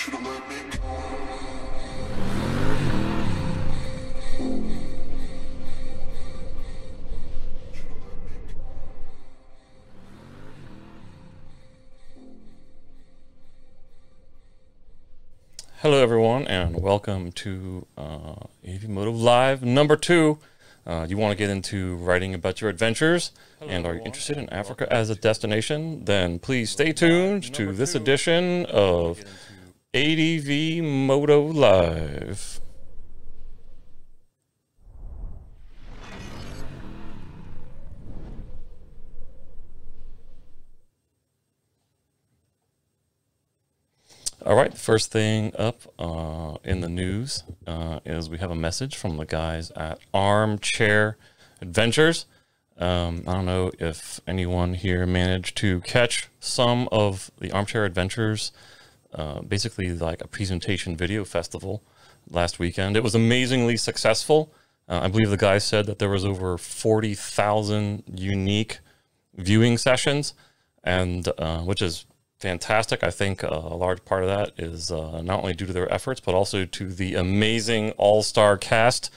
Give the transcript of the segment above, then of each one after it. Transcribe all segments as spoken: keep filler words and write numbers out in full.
Should've let me go. Hello everyone and welcome to uh, A D V Moto Live number two. Uh, you want to get into writing about your adventures and are you interested in Africa as a destination? Then please stay tuned to this edition of A D V Moto Live. All right, the first thing up uh, in the news uh, is we have a message from the guys at Armchair Adventures. Um, I don't know if anyone here managed to catch some of the Armchair Adventures, uh, basically like a presentation video festival last weekend. It was amazingly successful. Uh, I believe the guys said that there was over forty thousand unique viewing sessions, and uh, which is fantastic. I think uh, a large part of that is uh, not only due to their efforts, but also to the amazing all-star cast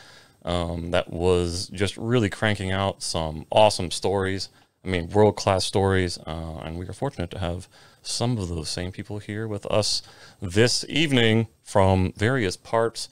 um, that was just really cranking out some awesome stories. I mean, world-class stories. Uh, and we are fortunate to have some of those same people here with us this evening from various parts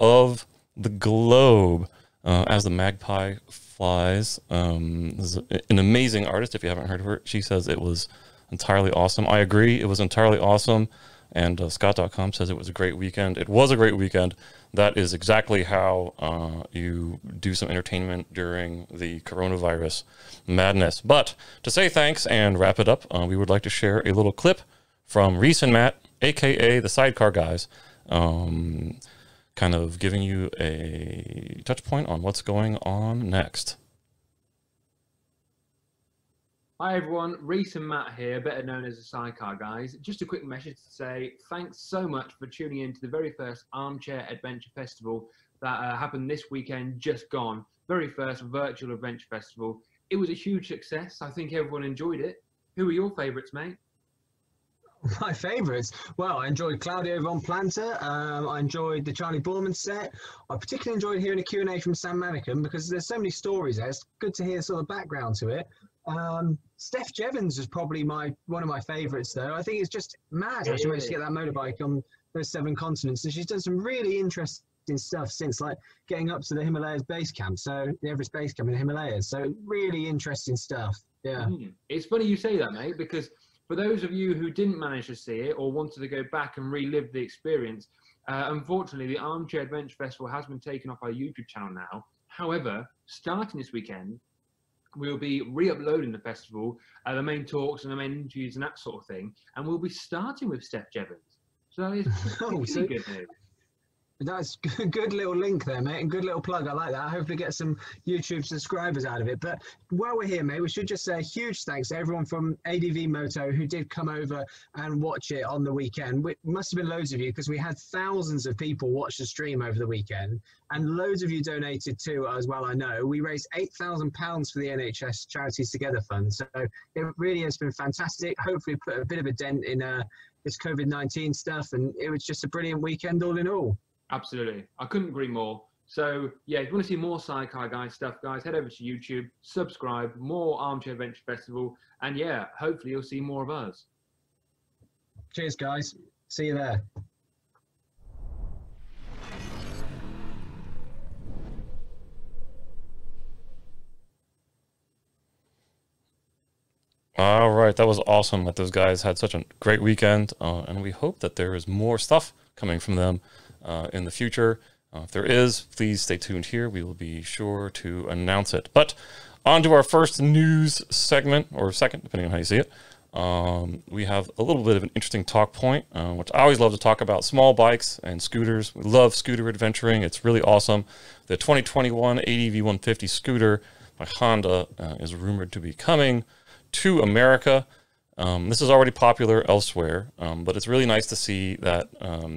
of the globe. Uh, as the magpie flies, um, is an amazing artist. If you haven't heard of her, she says it was entirely awesome. I agree. It was entirely awesome. And uh, Scott dot com says it was a great weekend. It was a great weekend. That is exactly how uh, you do some entertainment during the coronavirus madness. But to say thanks and wrap it up, uh, we would like to share a little clip from Rhys and Matt, a k a the Sidecar Guys, um, kind of giving you a touch point on what's going on next. Hi everyone, Rhys and Matt here, better known as the Sidecar Guys. Just a quick message to say thanks so much for tuning in to the very first Armchair Adventure Festival that uh, happened this weekend, just gone. Very first virtual adventure festival. It was a huge success. I think everyone enjoyed it. Who were your favourites, mate? My favourites? Well, I enjoyed Claudio Von Planter, um, I enjoyed the Charlie Borman set. I particularly enjoyed hearing a Q and A from Sam Manicom because there's so many stories there. It's good to hear sort of background to it. Um, Steph Jevons is probably my one of my favourites though. I think it's just mad how she managed to get that motorbike on those seven continents, and she's done some really interesting stuff since, like getting up to the Himalayas base camp, so the Everest Base Camp in the Himalayas, so really interesting stuff. Yeah. Mm. It's funny you say that, mate, because for those of you who didn't manage to see it or wanted to go back and relive the experience, uh, unfortunately the Armchair Adventure Festival has been taken off our YouTube channel now. However, starting this weekend, we'll be re-uploading the festival, uh, the main talks and the main interviews and that sort of thing, and we'll be starting with Steph Jevons. So that is oh, so good news. That's a good little link there, mate, and good little plug. I like that. I hope we get some YouTube subscribers out of it. But while we're here, mate, we should just say a huge thanks to everyone from A D V Moto who did come over and watch it on the weekend. It must have been loads of you because we had thousands of people watch the stream over the weekend, and loads of you donated too as well, I know. We raised eight thousand pounds for the N H S Charities Together Fund, so it really has been fantastic. Hopefully put a bit of a dent in uh, this COVID nineteen stuff, and it was just a brilliant weekend all in all. Absolutely. I couldn't agree more. So, yeah, if you want to see more Sidecar Guys stuff, guys, head over to YouTube, subscribe, more Armchair Adventure Festival, and, yeah, hopefully you'll see more of us. Cheers, guys. See you there. All right. That was awesome that those guys had such a great weekend, uh, and we hope that there is more stuff coming from them Uh, in the future. Uh, if there is, please stay tuned here. We will be sure to announce it. But on to our first news segment, or second, depending on how you see it. Um, we have a little bit of an interesting talk point, uh, which I always love to talk about, small bikes and scooters. We love scooter adventuring. It's really awesome. The twenty twenty-one A D V one fifty scooter by Honda uh, is rumored to be coming to America. Um, this is already popular elsewhere, um, but it's really nice to see that um,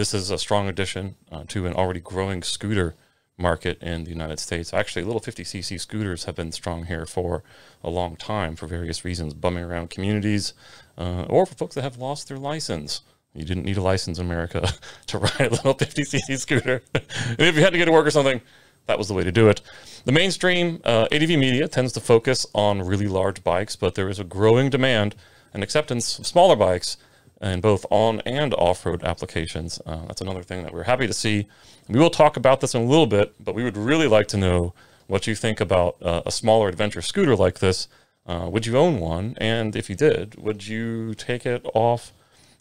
this is a strong addition uh, to an already growing scooter market in the United States. Actually, little fifty c c scooters have been strong here for a long time for various reasons, bumming around communities, uh, or for folks that have lost their license. You didn't need a license in America to ride a little fifty c c scooter. And if you had to get to work or something, that was the way to do it. The mainstream uh, A D V media tends to focus on really large bikes, but there is a growing demand and acceptance of smaller bikes in both on and off-road applications. Uh, that's another thing that we're happy to see. We will talk about this in a little bit, but we would really like to know what you think about uh, a smaller adventure scooter like this. Uh, would you own one? And if you did, would you take it off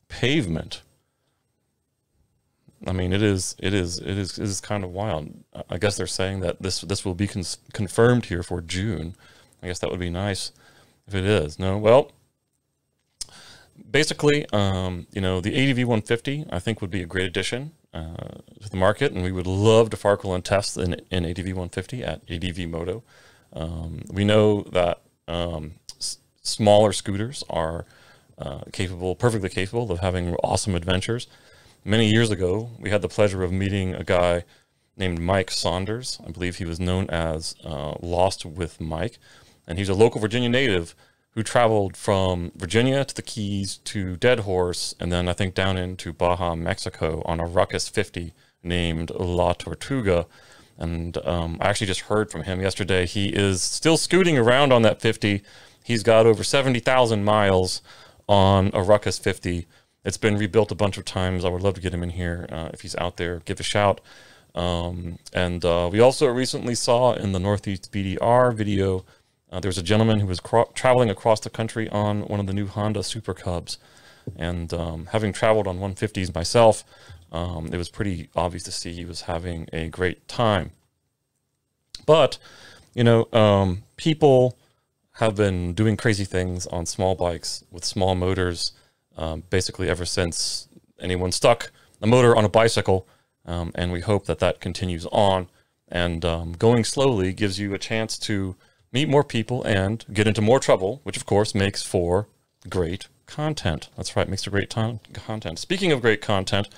pavement? I mean, it is, it is, it is, it is kind of wild. I guess they're saying that this, this will be con confirmed here for June. I guess that would be nice if it is. No, well, basically, um, you know, the A D V one fifty, I think, would be a great addition uh, to the market, and we would love to farkle and test an, an A D V one fifty at A D V Moto. Um, we know that um, s smaller scooters are uh, capable, perfectly capable of having awesome adventures. Many years ago, we had the pleasure of meeting a guy named Mike Saunders. I believe he was known as uh, Lost with Mike, and he's a local Virginia native who traveled from Virginia to the Keys to Dead Horse, and then I think down into Baja, Mexico on a Ruckus fifty named La Tortuga. And um, I actually just heard from him yesterday. He is still scooting around on that fifty. He's got over seventy thousand miles on a Ruckus fifty. It's been rebuilt a bunch of times. I would love to get him in here. Uh, if he's out there, give a shout. Um, and uh, we also recently saw in the Northeast B D R video, Uh, there was a gentleman who was traveling across the country on one of the new Honda Super Cubs. And um, having traveled on one fifties myself, um, it was pretty obvious to see he was having a great time. But, you know, um, people have been doing crazy things on small bikes with small motors um, basically ever since anyone stuck a motor on a bicycle. Um, and we hope that that continues on. And um, going slowly gives you a chance to meet more people and get into more trouble, which of course makes for great content. That's right, makes for great content. Speaking of great content,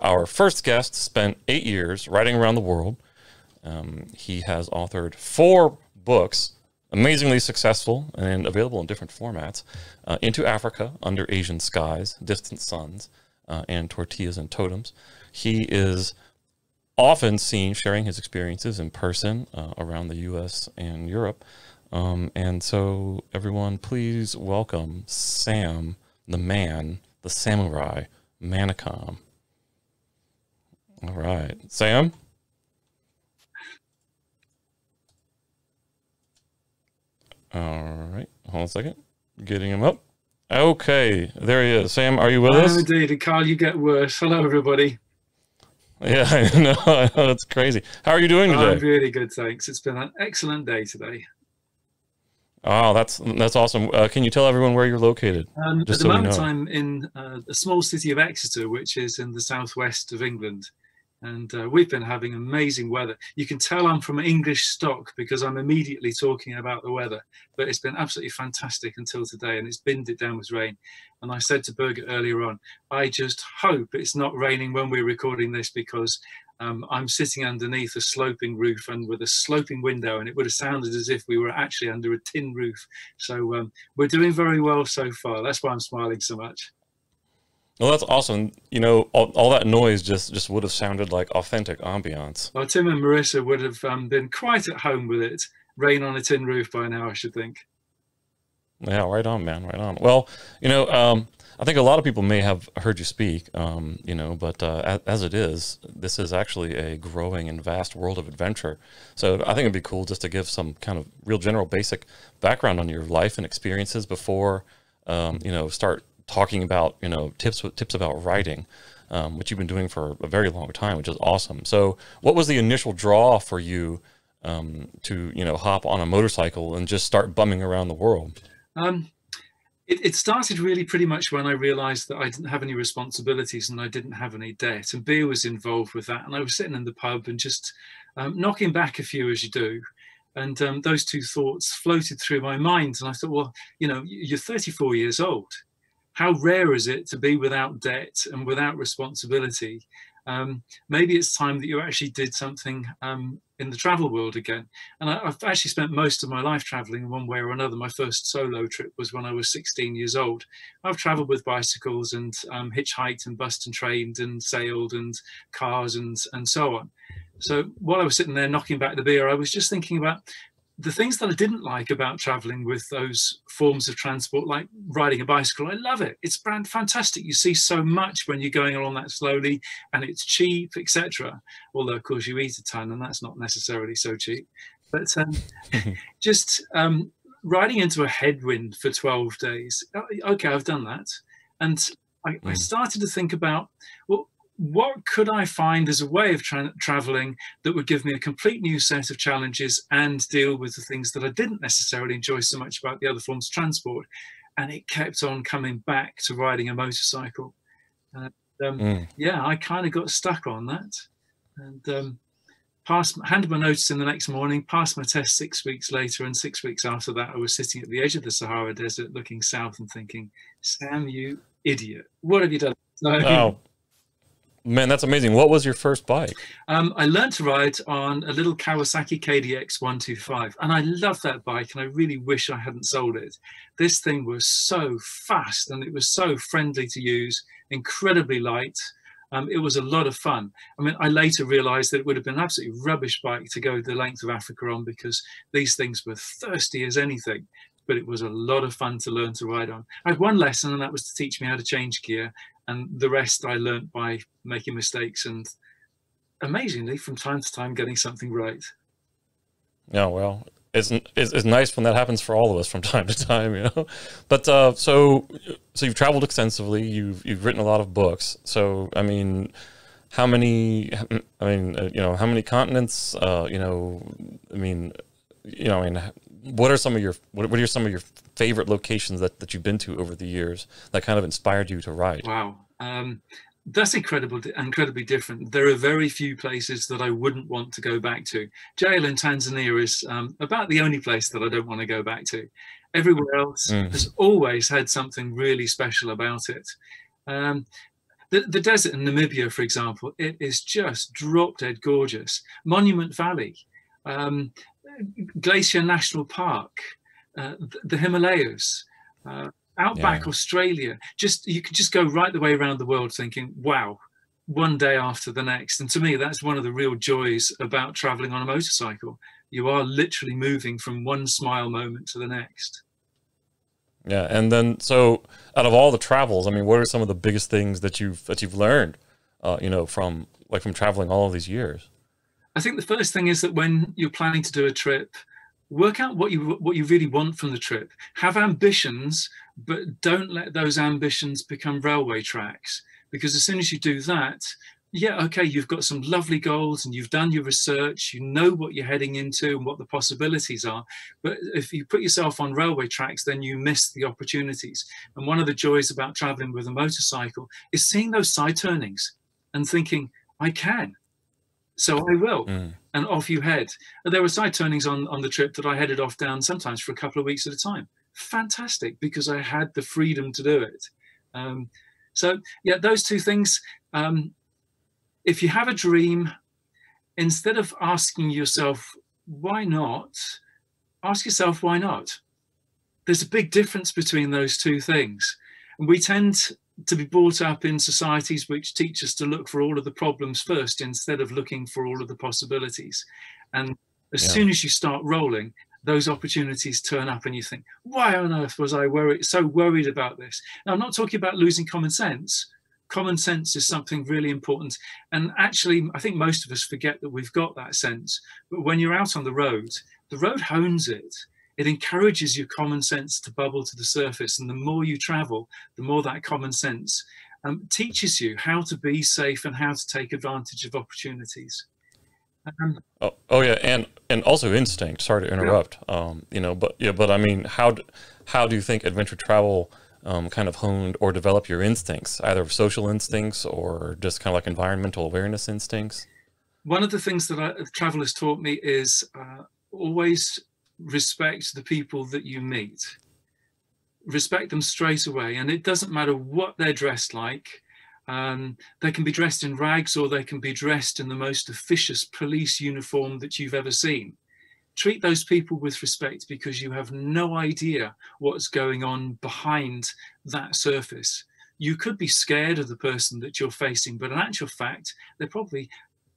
our first guest spent eight years riding around the world. Um, he has authored four books, amazingly successful and available in different formats, uh, Into Africa, Under Asian Skies, Distant Suns, uh, and Tortillas and Totems. He is often seen sharing his experiences in person uh, around the U S and Europe. Um, and so everyone, please welcome Sam, the man, the samurai, Manicom. All right, Sam? All right, hold on a second, getting him up. Okay, there he is. Sam, are you with us? I am indeed, and Carl, you get worse. Hello, everybody. Yeah, I know, I know, that's crazy. How are you doing today? I'm really good, thanks. It's been an excellent day today. Oh, that's that's awesome. Uh, can you tell everyone where you're located? Um, at the so moment, I'm in uh, a small city of Exeter, which is in the southwest of England. And uh, we've been having amazing weather. You can tell I'm from English stock because I'm immediately talking about the weather. But it's been absolutely fantastic until today, and it's binned it down with rain. And I said to Birgit earlier on, I just hope it's not raining when we're recording this, because um, I'm sitting underneath a sloping roof and with a sloping window, and it would have sounded as if we were actually under a tin roof. So um, we're doing very well so far. That's why I'm smiling so much. Well, that's awesome. You know, all, all that noise just, just would have sounded like authentic ambiance. Well, Tim and Marissa would have um, been quite at home with it. Rain on a tin roof by now, I should think. Yeah, right on, man, right on. Well, you know, um, I think a lot of people may have heard you speak, um, you know, but uh, as, as it is, this is actually a growing and vast world of adventure. So I think it'd be cool just to give some kind of real general basic background on your life and experiences before, um, you know, start talking about, you know, tips tips about writing, um, which you've been doing for a very long time, which is awesome. So what was the initial draw for you um, to, you know, hop on a motorcycle and just start bumming around the world? Um, it, it started really pretty much when I realized that I didn't have any responsibilities and I didn't have any debt, and beer was involved with that. And I was sitting in the pub and just um, knocking back a few, as you do. And um, those two thoughts floated through my mind. And I thought, well, you know, you're thirty-four years old. How rare is it to be without debt and without responsibility? um, maybe it's time that you actually did something um, in the travel world again. And I, I've actually spent most of my life traveling in one way or another. My first solo trip was when I was sixteen years old. I've traveled with bicycles and um, hitchhiked and bused and trained and sailed and cars and, and so on. So while I was sitting there knocking back the beer, I was just thinking about the things that I didn't like about traveling with those forms of transport, like riding a bicycle. I love it. It's brand fantastic. You see so much when you're going along that slowly, and it's cheap, et cetera. Although, of course, you eat a ton, and that's not necessarily so cheap. But um, just um, riding into a headwind for twelve days. Okay, I've done that. And I, mm. I started to think about, well, what could I find as a way of tra traveling that would give me a complete new set of challenges and deal with the things that I didn't necessarily enjoy so much about the other forms of transport? And it kept on coming back to riding a motorcycle. And, um, mm. Yeah, I kind of got stuck on that, and um, passed, handed my notice in the next morning, passed my test six weeks later, and six weeks after that, I was sitting at the edge of the Sahara Desert looking south and thinking, Sam, you idiot, what have you done? So, oh. Man, that's amazing. What was your first bike? Um, I learned to ride on a little Kawasaki K D X one twenty-five, and I love that bike, and I really wish I hadn't sold it. This thing was so fast, and it was so friendly to use, incredibly light. Um, it was a lot of fun. I mean, I later realized that it would have been an absolutely rubbish bike to go the length of Africa on, because these things were thirsty as anything. But it was a lot of fun to learn to ride on. I had one lesson, and that was to teach me how to change gear. And the rest I learned by making mistakes and, amazingly, from time to time, getting something right. Yeah, well, it's, it's, it's nice when that happens for all of us from time to time, you know? But uh, so so you've traveled extensively. You've, you've written a lot of books. So, I mean, how many, I mean, you know, how many continents, uh, you know, I mean, you know, I mean, what are some of your, what are some of your favorite locations that, that you've been to over the years that kind of inspired you to ride? Wow. Um, that's incredible, incredibly different. There are very few places that I wouldn't want to go back to. Jail in Tanzania is um, about the only place that I don't want to go back to. Everywhere else mm. has always had something really special about it. Um, The, the desert in Namibia, for example, it is just drop-dead gorgeous. Monument Valley, um, Glacier National Park, uh, the, the Himalayas, uh, Outback yeah. Australia. Just you could just go right the way around the world thinking, wow, one day after the next. And to me, that's one of the real joys about traveling on a motorcycle. You are literally moving from one smile moment to the next. Yeah, and then so out of all the travels, I mean, what are some of the biggest things that you've that you've learned, uh, you know, from like from traveling all of these years? I think the first thing is that when you're planning to do a trip, work out what you what you really want from the trip. Have ambitions, but don't let those ambitions become railway tracks, because as soon as you do that, yeah, okay, you've got some lovely goals and you've done your research, you know what you're heading into and what the possibilities are. But if you put yourself on railway tracks, then you miss the opportunities. And one of the joys about traveling with a motorcycle is seeing those side turnings and thinking, I can, so I will. Mm. And off you head. And there were side turnings on, on the trip that I headed off down sometimes for a couple of weeks at a time. Fantastic, because I had the freedom to do it. Um, so yeah, those two things. Um, If you have a dream, instead of asking yourself, why not, ask yourself, why not? There's a big difference between those two things. And we tend to be brought up in societies which teach us to look for all of the problems first instead of looking for all of the possibilities. And as yeah. soon as you start rolling, those opportunities turn up and you think, why on earth was I worried, so worried about this? Now, I'm not talking about losing common sense. Common sense is something really important. And actually, I think most of us forget that we've got that sense. But when you're out on the road, the road hones it. It encourages your common sense to bubble to the surface. And the more you travel, the more that common sense um, teaches you how to be safe and how to take advantage of opportunities. Um, oh, oh yeah. And, and also instinct, sorry to interrupt, yeah. um, you know, but yeah, but I mean, how, do, how do you think adventure travel Um, kind of honed or develop your instincts, either social instincts or just kind of like environmental awareness instincts? One of the things that I, travel has taught me is uh, always respect the people that you meet. Respect them straight away, and it doesn't matter what they're dressed like, Um, they can be dressed in rags, or they can be dressed in the most officious police uniform that you've ever seen. Treat those people with respect, because you have no idea what's going on behind that surface. You could be scared of the person that you're facing, but in actual fact, they're probably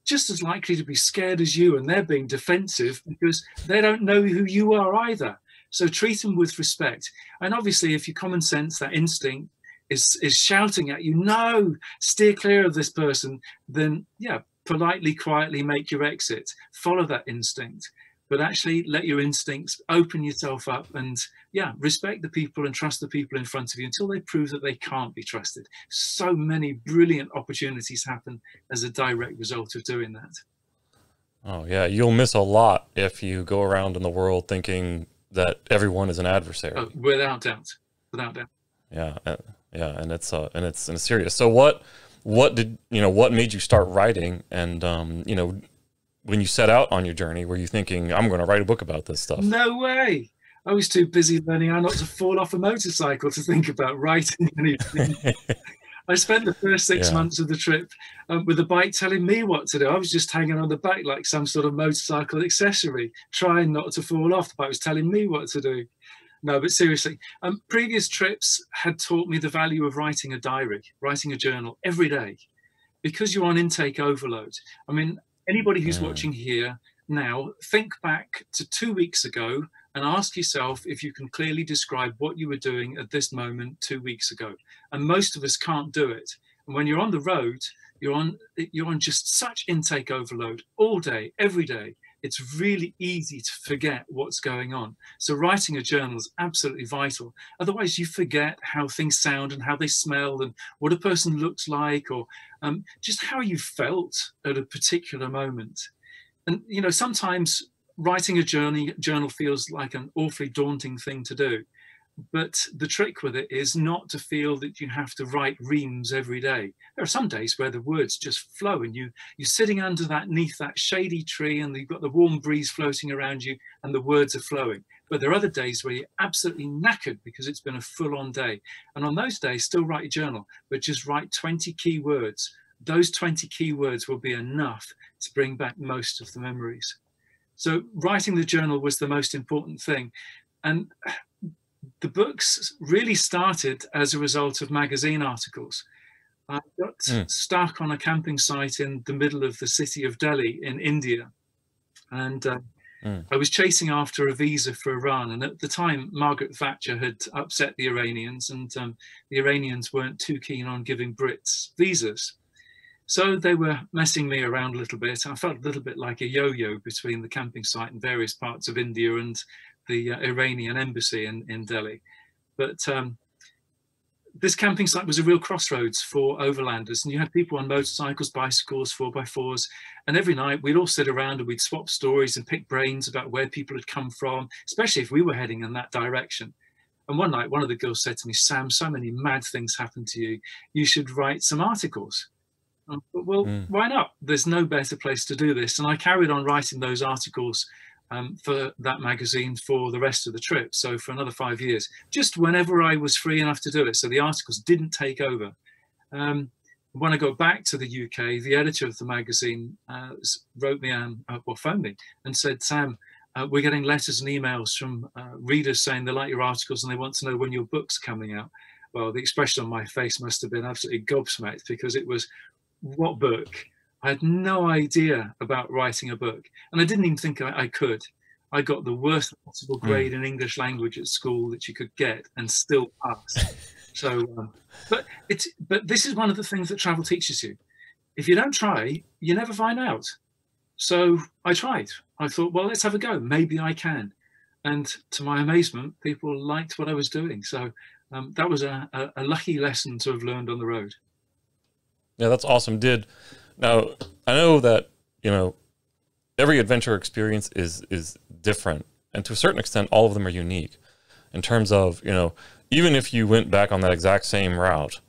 just as likely to be scared as you, and they're being defensive because they don't know who you are either. So treat them with respect. And obviously, if your common sense, that instinct is, is shouting at you, no, steer clear of this person, then yeah, politely, quietly make your exit. Follow that instinct, but actually let your instincts, open yourself up, and yeah, respect the people and trust the people in front of you until they prove that they can't be trusted. So many brilliant opportunities happen as a direct result of doing that. Oh yeah, you'll miss a lot if you go around in the world thinking that everyone is an adversary. Oh, without doubt, without doubt. Yeah, yeah, and it's uh, and it's and it's serious. So what, what did you know? What made you start writing? And um, you know, when you set out on your journey, were you thinking, I'm going to write a book about this stuff? No way. I was too busy learning how not to fall off a motorcycle to think about writing anything. I spent the first six yeah. months of the trip um, with the bike telling me what to do. I was just hanging on the back like some sort of motorcycle accessory, trying not to fall off. The bike was telling me what to do. No, but seriously, um, previous trips had taught me the value of writing a diary, writing a journal every day, because you're on intake overload. I mean, anybody who's yeah. watching here now, think back to two weeks ago and ask yourself if you can clearly describe what you were doing at this moment two weeks ago. And most of us can't do it. And when you're on the road, you're on, you're on just such intake overload all day, every day. It's really easy to forget what's going on. So writing a journal is absolutely vital. Otherwise, you forget how things sound and how they smell and what a person looks like, or um, just how you felt at a particular moment. And, you know, sometimes writing a journey, journal feels like an awfully daunting thing to do. But the trick with it is not to feel that you have to write reams every day. There are some days where the words just flow, and you, you're sitting under that, neath that shady tree, and you've got the warm breeze floating around you and the words are flowing. But there are other days where you're absolutely knackered because it's been a full-on day. And on those days, still write your journal, but just write twenty key words. Those twenty key words will be enough to bring back most of the memories. So writing the journal was the most important thing. And the books really started as a result of magazine articles. I got mm. stuck on a camping site in the middle of the city of Delhi in India. And uh, mm. I was chasing after a visa for Iran. And at the time, Margaret Thatcher had upset the Iranians, and um, the Iranians weren't too keen on giving Brits visas. So they were messing me around a little bit. I felt a little bit like a yo-yo between the camping site in various parts of India and the uh, Iranian embassy in, in Delhi. But um, this camping site was a real crossroads for overlanders, and you had people on motorcycles, bicycles, four by fours, and every night we'd all sit around and we'd swap stories and pick brains about where people had come from, especially if we were heading in that direction. And one night, one of the girls said to me, "Sam, so many mad things happened to you. You should write some articles." I thought, well, mm. why not? There's no better place to do this. And I carried on writing those articles Um, for that magazine for the rest of the trip. So for another five years, just whenever I was free enough to do it. So the articles didn't take over. Um, when I got back to the U K, the editor of the magazine uh, wrote me and um, well, phoned me and said, "Sam, uh, we're getting letters and emails from uh, readers saying they like your articles and they want to know when your book's coming out." Well, the expression on my face must have been absolutely gobsmacked, because it was, what book? I had no idea about writing a book, and I didn't even think I, I could. I got the worst possible grade mm. in English language at school that you could get and still pass. So, um, but, it's, but this is one of the things that travel teaches you. If you don't try, you never find out. So I tried. I thought, well, let's have a go. Maybe I can. And to my amazement, people liked what I was doing. So um, that was a, a, a lucky lesson to have learned on the road. Yeah, that's awesome. Did... Now, I know that, you know, every adventure experience is, is different. And to a certain extent, all of them are unique in terms of, you know, even if you went back on that exact same route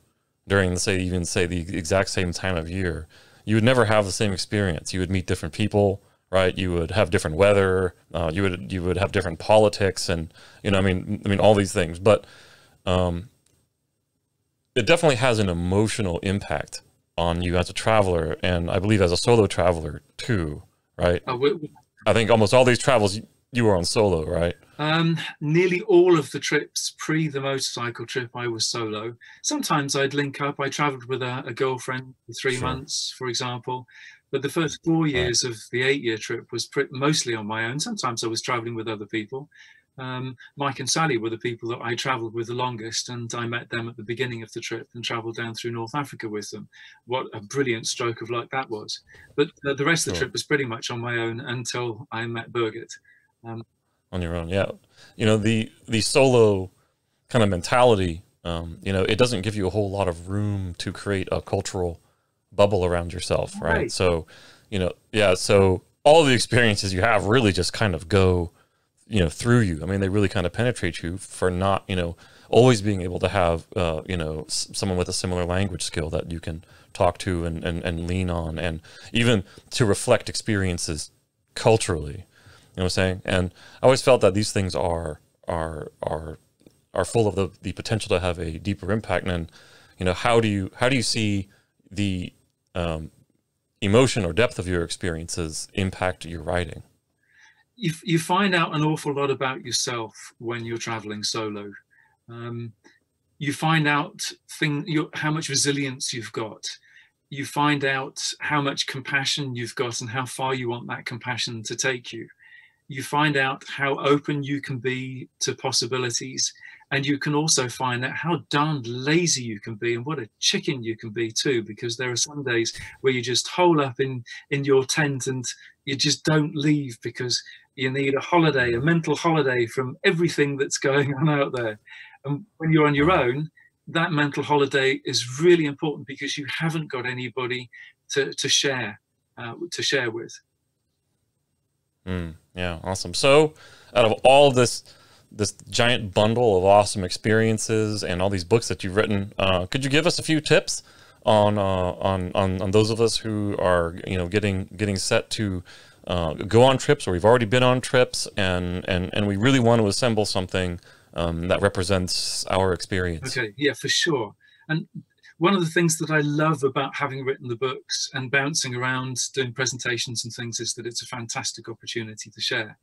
during, say, even say the exact same time of year, you would never have the same experience. You would meet different people, right? You would have different weather. Uh, you would, you would have different politics and, you know, I mean, I mean, all these things, but, um, it definitely has an emotional impact on you as a traveler, and I believe as a solo traveler too, right? Uh, we, we, I think almost all these travels you, you were on solo, right? Um, nearly all of the trips pre the motorcycle trip, I was solo. Sometimes I'd link up. I traveled with a, a girlfriend for three sure. months, for example. But the first four years right. of the eight-year trip was mostly on my own. Sometimes I was traveling with other people. Um, Mike and Sally were the people that I traveled with the longest, and I met them at the beginning of the trip and traveled down through North Africa with them. What a brilliant stroke of luck that was. But uh, the rest of the trip was pretty much on my own until I met Birgit. Um, on your own, yeah. You know, the, the solo kind of mentality, um, you know, it doesn't give you a whole lot of room to create a cultural bubble around yourself, right? right? So, you know, yeah, so all the experiences you have really just kind of go, you know, through you. I mean, they really kind of penetrate you for not, you know, always being able to have, uh, you know, s someone with a similar language skill that you can talk to and, and, and lean on, and even to reflect experiences culturally, you know what I'm saying? And I always felt that these things are, are, are, are full of the, the potential to have a deeper impact. And then, you know, how do you, how do you see the, um, emotion or depth of your experiences impact your writing? You, you find out an awful lot about yourself when you're traveling solo. Um, you find out thing, your, how much resilience you've got. You find out how much compassion you've got and how far you want that compassion to take you. You find out how open you can be to possibilities, and you can also find out how darned lazy you can be and what a chicken you can be too, because there are some days where you just hole up in, in your tent and you just don't leave because you need a holiday, a mental holiday from everything that's going on out there. And when you're on your own, that mental holiday is really important because you haven't got anybody to, to share, uh, to share with. Mm, yeah, awesome. So out of all this this giant bundle of awesome experiences and all these books that you've written, uh, could you give us a few tips on, uh, on on on those of us who are, you know, getting getting set to uh, go on trips, or we've already been on trips and and and we really want to assemble something um, that represents our experience? Okay, yeah, for sure. And one of the things that I love about having written the books and bouncing around doing presentations and things is that it's a fantastic opportunity to share.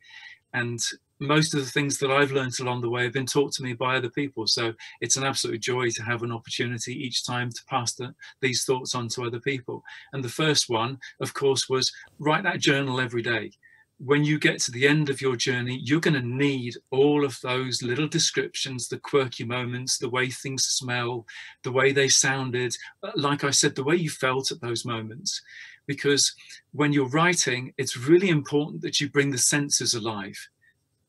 And most of the things that I've learned along the way have been taught to me by other people. So it's an absolute joy to have an opportunity each time to pass the, these thoughts on to other people. And the first one, of course, was write that journal every day. When you get to the end of your journey, you're going to need all of those little descriptions, the quirky moments, the way things smell, the way they sounded, like I said, the way you felt at those moments. Because when you're writing, it's really important that you bring the senses alive.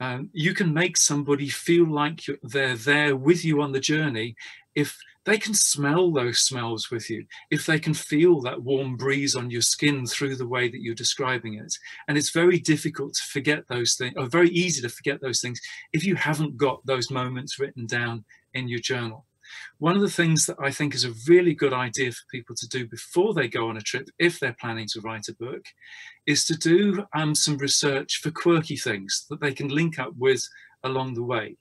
Um, you can make somebody feel like you're, they're there with you on the journey if they can smell those smells with you, if they can feel that warm breeze on your skin through the way that you're describing it. And it's very difficult to forget those things, or very easy to forget those things if you haven't got those moments written down in your journal. One of the things that I think is a really good idea for people to do before they go on a trip, if they're planning to write a book, is to do um, some research for quirky things that they can link up with along the way.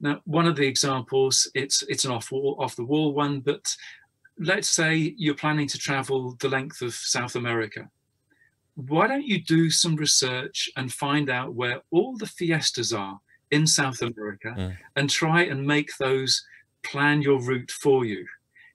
Now, one of the examples, it's it's an off-wall, off-the-wall one, but let's say you're planning to travel the length of South America. Why don't you do some research and find out where all the fiestas are in South America mm. and try and make those, plan your route for you.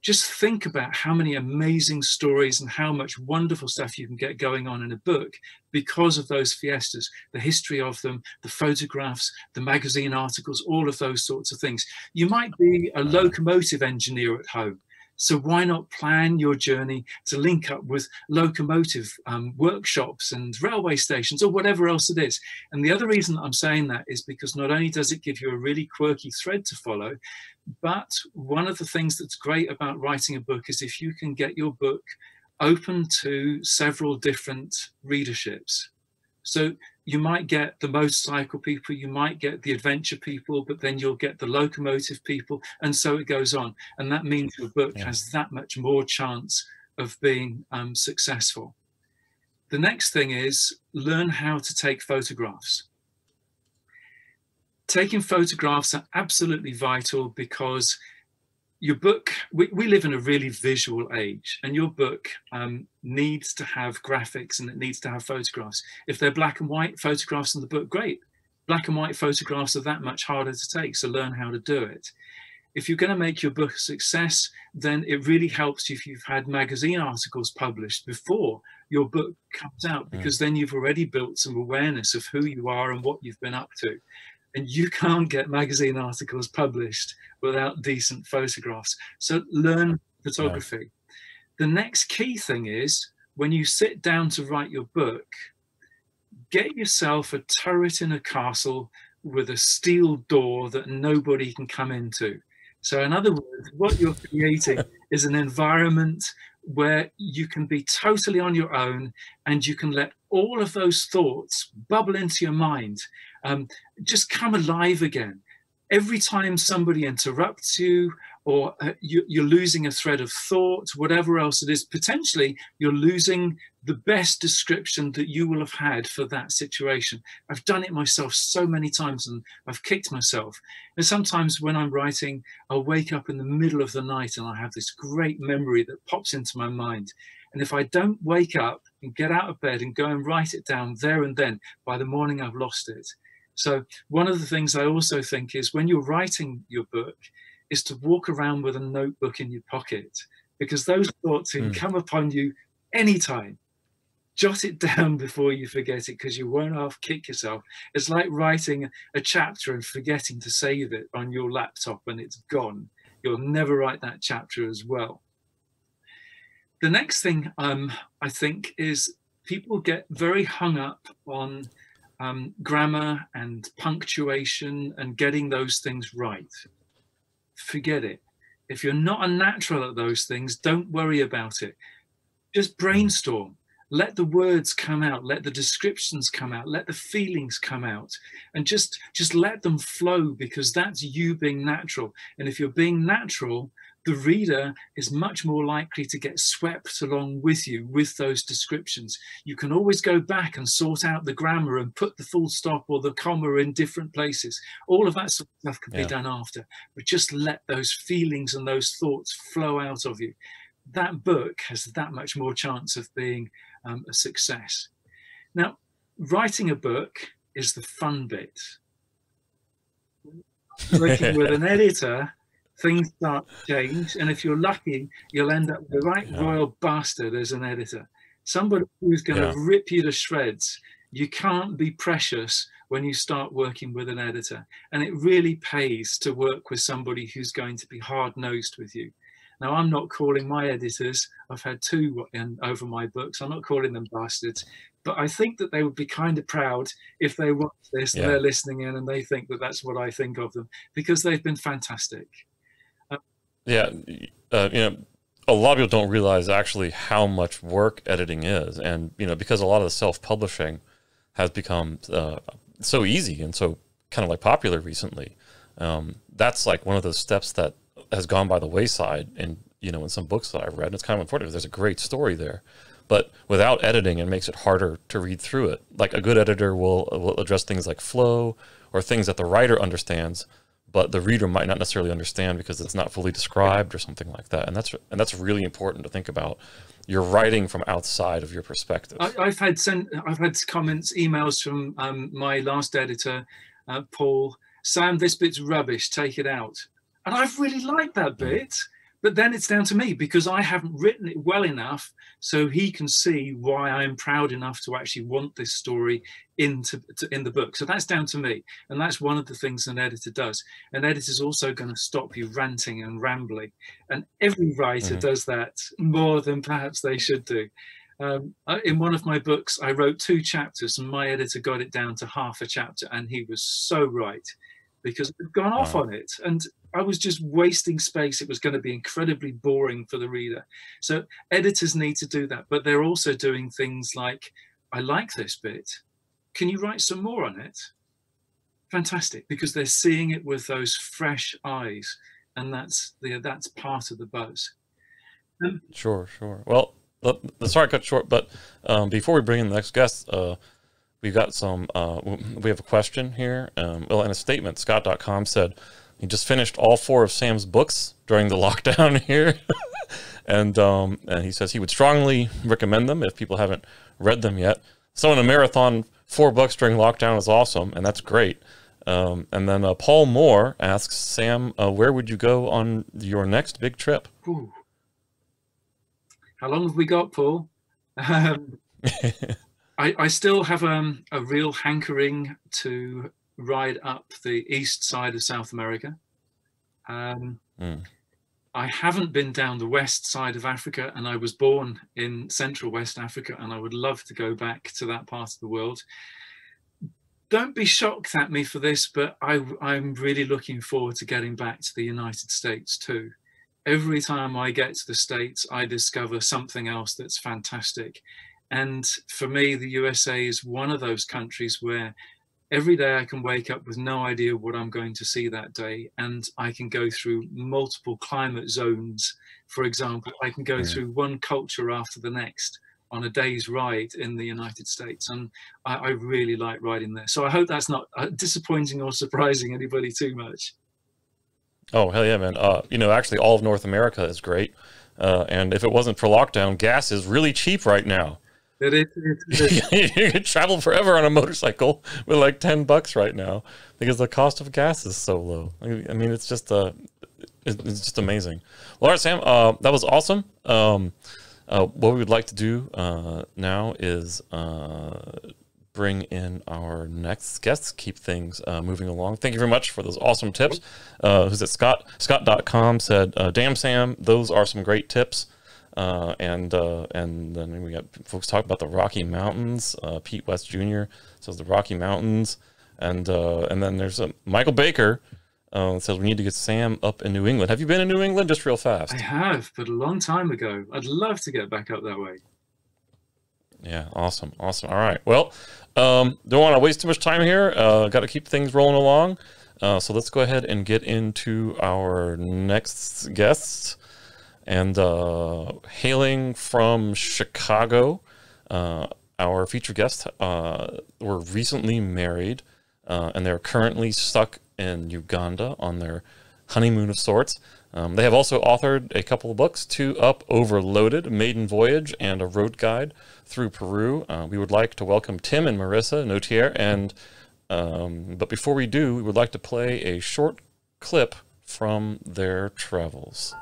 Just think about how many amazing stories and how much wonderful stuff you can get going on in a book because of those fiestas, the history of them, the photographs, the magazine articles, all of those sorts of things. You might be a locomotive engineer at home, so why not plan your journey to link up with locomotive um, workshops and railway stations or whatever else it is? And the other reason I'm saying that is because not only does it give you a really quirky thread to follow, but one of the things that's great about writing a book is if you can get your book open to several different readerships. So you might get the motorcycle people, you might get the adventure people, but then you'll get the locomotive people, and so it goes on. And that means your book yeah. has that much more chance of being um, successful. The next thing is learn how to take photographs. Taking photographs are absolutely vital because your book, we, we live in a really visual age, and your book um, needs to have graphics and it needs to have photographs. If they're black and white photographs in the book, great. Black and white photographs are that much harder to take, so learn how to do it. If you're going to make your book a success, then it really helps if you've had magazine articles published before your book comes out, because then you've already built some awareness of who you are and what you've been up to. And you can't get magazine articles published without decent photographs. So learn photography. Right. The next key thing is, when you sit down to write your book, get yourself a turret in a castle with a steel door that nobody can come into. So in other words, what you're creating is an environment where you can be totally on your own, and you can let all of those thoughts bubble into your mind. Um, just come alive again. Every time somebody interrupts you, or uh, you, you're losing a thread of thought, whatever else it is, potentially you're losing the best description that you will have had for that situation. I've done it myself so many times, and I've kicked myself. And sometimes when I'm writing, I'll wake up in the middle of the night and I have this great memory that pops into my mind. And if I don't wake up and get out of bed and go and write it down there and then, by the morning I've lost it. So one of the things I also think is, when you're writing your book, is to walk around with a notebook in your pocket, because those thoughts can mm. come upon you anytime. Jot it down before you forget it, because you won't half kick yourself. It's like writing a chapter and forgetting to save it on your laptop and it's gone. You'll never write that chapter as well. The next thing um, I think is, people get very hung up on um, grammar and punctuation and getting those things right. Forget it. If you're not a natural at those things, don't worry about it. Just brainstorm. Let the words come out, let the descriptions come out, let the feelings come out, and just just let them flow, because that's you being natural. And if you're being natural, the reader is much more likely to get swept along with you with those descriptions. You can always go back and sort out the grammar and put the full stop or the comma in different places. All of that sort of stuff can yeah. be done after, but just let those feelings and those thoughts flow out of you. That book has that much more chance of being um, a success. Now, writing a book is the fun bit. Working with an editor, things start to change, and if you're lucky, you'll end up with a right yeah. royal bastard as an editor. Somebody who's going to yeah. rip you to shreds. You can't be precious when you start working with an editor, and it really pays to work with somebody who's going to be hard-nosed with you. Now, I'm not calling my editors, I've had two in, over my books, I'm not calling them bastards, but I think that they would be kind of proud if they watch this, yeah. they're listening in, and they think that that's what I think of them, because they've been fantastic. Yeah, uh, you know, a lot of people don't realize actually how much work editing is, and you know, because a lot of the self-publishing has become uh, so easy and so kind of like popular recently. Um, that's like one of those steps that has gone by the wayside, and you know, in some books that I've read, and it's kind of unfortunate. There's a great story there, but without editing, it makes it harder to read through it. Like a good editor will, will address things like flow or things that the writer understands, but the reader might not necessarily understand because it's not fully described or something like that. And that's and that's really important to think about. You're writing from outside of your perspective. I, I've had sent, I've had comments, emails from um, my last editor, uh, Paul. Sam, this bit's rubbish. Take it out. And I've really liked that bit, mm. but then it's down to me because I haven't written it well enough, so he can see why I'm proud enough to actually want this story into to, in the book. So that's down to me, and that's one of the things an editor does. An editor's also going to stop you ranting and rambling, and every writer mm-hmm. does that more than perhaps they should do. Um, in one of my books, I wrote two chapters, and my editor got it down to half a chapter, and he was so right, because I've gone off wow. on it, and I was just wasting space. It was going to be incredibly boring for the reader. So editors need to do that, but they're also doing things like, I like this bit. Can you write some more on it? Fantastic, because they're seeing it with those fresh eyes, and that's the, that's part of the buzz. Um, sure, sure. Well, sorry I cut short, but um, before we bring in the next guest, uh, we've got some, uh, we have a question here, um, well, and a statement. Scott dot com said, He just finished all four of Sam's books during the lockdown here. and, um, and he says he would strongly recommend them if people haven't read them yet. So in a marathon, four books during lockdown is awesome, and that's great. Um, and then uh, Paul Moore asks, Sam, uh, where would you go on your next big trip? Ooh. How long have we got, Paul? Um, I, I still have um, a real hankering to ride up the east side of South America. Um, mm. I haven't been down the west side of Africa, and I was born in central West Africa, and I would love to go back to that part of the world. Don't be shocked at me for this, but I, I'm really looking forward to getting back to the United States too. Every time I get to the States, I discover something else that's fantastic. And for me, the U S A is one of those countries where every day I can wake up with no idea what I'm going to see that day, and I can go through multiple climate zones. For example, I can go yeah. through one culture after the next on a day's ride in the United States, and I, I really like riding there. So I hope that's not uh, disappointing or surprising anybody too much. Oh, hell yeah, man. Uh, you know, actually all of North America is great. Uh, and if it wasn't for lockdown, gas is really cheap right now. It is, it is. You could travel forever on a motorcycle with like ten bucks right now because the cost of gas is so low. I mean, it's just, uh, it's just amazing. Well, all right, Sam, uh, that was awesome. Um, uh, what we would like to do uh, now is uh, bring in our next guests, keep things uh, moving along. Thank you very much for those awesome tips. Uh, who's at Scott? Scott dot com said, uh, damn, Sam, those are some great tips. Uh, and, uh, and then we got folks talk about the Rocky Mountains, uh, Pete West Junior says the Rocky Mountains. And, uh, and then there's a Michael Baker, uh, says we need to get Sam up in New England. Have you been in New England? Just real fast? I have, but a long time ago. I'd love to get back up that way. Yeah. Awesome. Awesome. All right. Well, um, don't want to waste too much time here. Uh, got to keep things rolling along. Uh, so let's go ahead and get into our next guests. And uh, hailing from Chicago, uh, our featured guests uh, were recently married, uh, and they're currently stuck in Uganda on their honeymoon of sorts. Um, they have also authored a couple of books, Two Up, Overloaded, Maiden Voyage, and A Road Guide Through Peru. Uh, we would like to welcome Tim and Marissa Notier, and um, but before we do, we would like to play a short clip from their travels.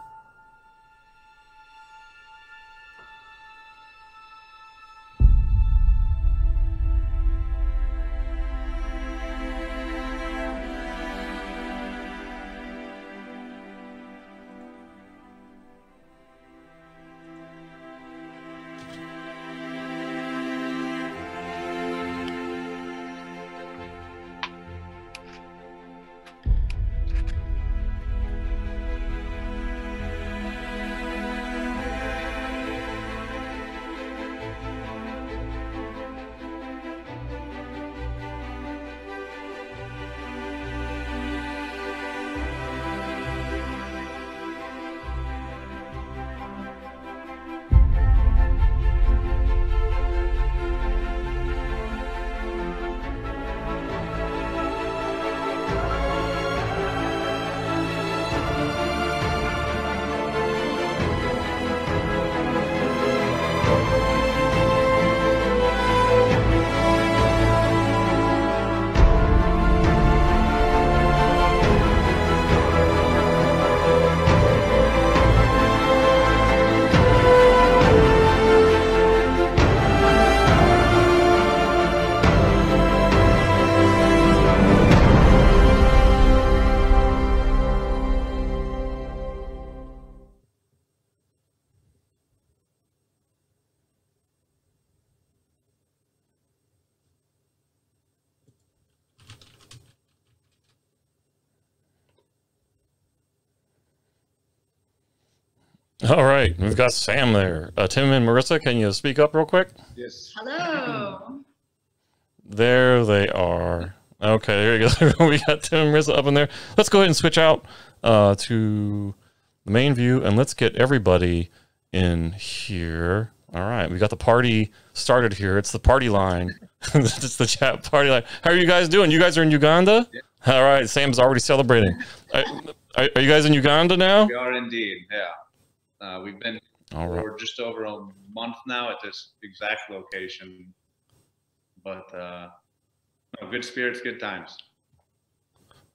All right, we've got Sam there. Uh, Tim and Marissa, can you speak up real quick? Yes. Hello. There they are. Okay, there you go. We got Tim and Marissa up in there. Let's go ahead and switch out uh, to the main view, and let's get everybody in here. All right, we got the party started here. It's the party line. It's the chat party line. How are you guys doing? You guys are in Uganda? All right, Sam's already celebrating. Are, are you guys in Uganda now? We are indeed, yeah. Uh, we've been All right. for just over a month now at this exact location. But uh, no, good spirits, good times.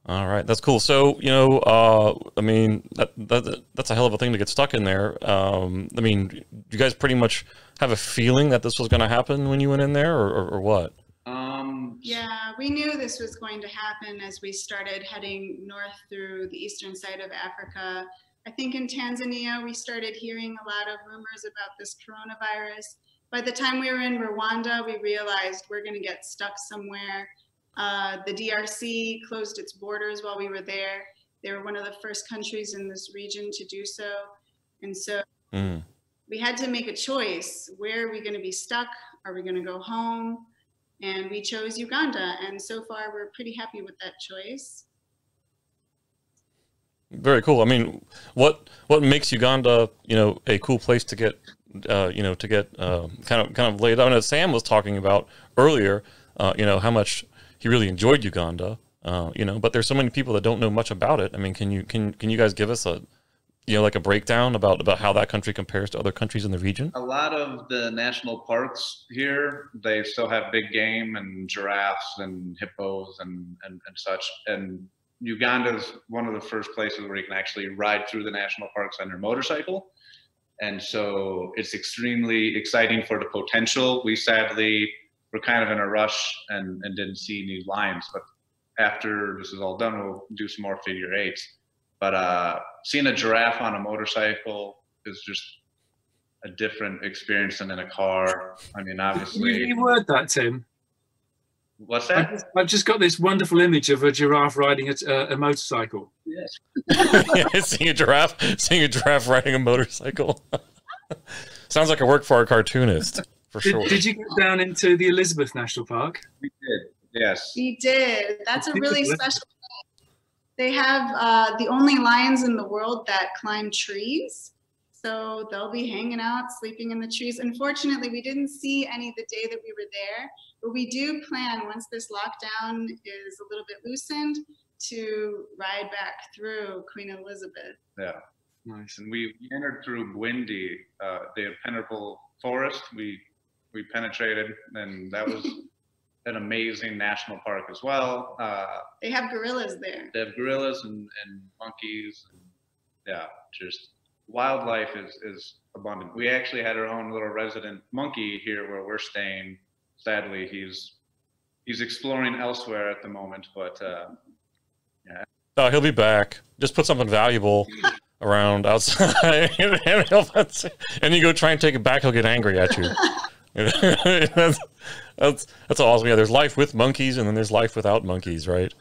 All right, that's cool. So, you know, uh, I mean, that, that, that's a hell of a thing to get stuck in there. Um, I mean, you guys pretty much have a feeling that this was going to happen when you went in there, or, or, or what? Um, yeah, we knew this was going to happen as we started heading north through the eastern side of Africa. I think in Tanzania, we started hearing a lot of rumors about this coronavirus. By the time we were in Rwanda, we realized we're going to get stuck somewhere. Uh, the D R C closed its borders while we were there. They were one of the first countries in this region to do so. And so mm. we had to make a choice. Where are we going to be stuck? Are we going to go home? And we chose Uganda. And so far, we're pretty happy with that choice. Very cool. I mean, what what makes Uganda, you know, a cool place to get, uh, you know, to get uh, kind of kind of laid out? I know Sam was talking about earlier, uh, you know, how much he really enjoyed Uganda, uh, you know, but there's so many people that don't know much about it. I mean, can you, can, can you guys give us a, you know, like a breakdown about, about how that country compares to other countries in the region? A lot of the national parks here, they still have big game and giraffes and hippos and, and, and such. And Uganda's one of the first places where you can actually ride through the national parks on your motorcycle. And so it's extremely exciting for the potential. We sadly, we're kind of in a rush and, and didn't see any lions, but after this is all done, we'll do some more figure eights. But uh, seeing a giraffe on a motorcycle is just a different experience than in a car. I mean, obviously. You, you word that, Tim. What's that? I've, I've just got this wonderful image of a giraffe riding a, a, a motorcycle. Yes. Yeah, seeing a giraffe, seeing a giraffe riding a motorcycle. Sounds like a work for a cartoonist. For sure. Did, did you get down into the Elizabeth National Park? We did, yes. We did. That's a really special thing. They have uh, the only lions in the world that climb trees. So they'll be hanging out, sleeping in the trees. Unfortunately, we didn't see any the day that we were there. But we do plan, once this lockdown is a little bit loosened, to ride back through Queen Elizabeth. Yeah. Nice. And we entered through Bwindi, uh, the Impenetrable Forest. We We penetrated, and that was an amazing national park as well. Uh, they have gorillas there. They have gorillas and, and monkeys. And, yeah, just wildlife is, is abundant. We actually had our own little resident monkey here where we're staying. Sadly, he's he's exploring elsewhere at the moment, but uh, yeah. Oh, he'll be back. Just put something valuable around outside, and, he'll, and you go try and take it back, he'll get angry at you. that's, that's that's awesome. Yeah, there's life with monkeys, and then there's life without monkeys, right?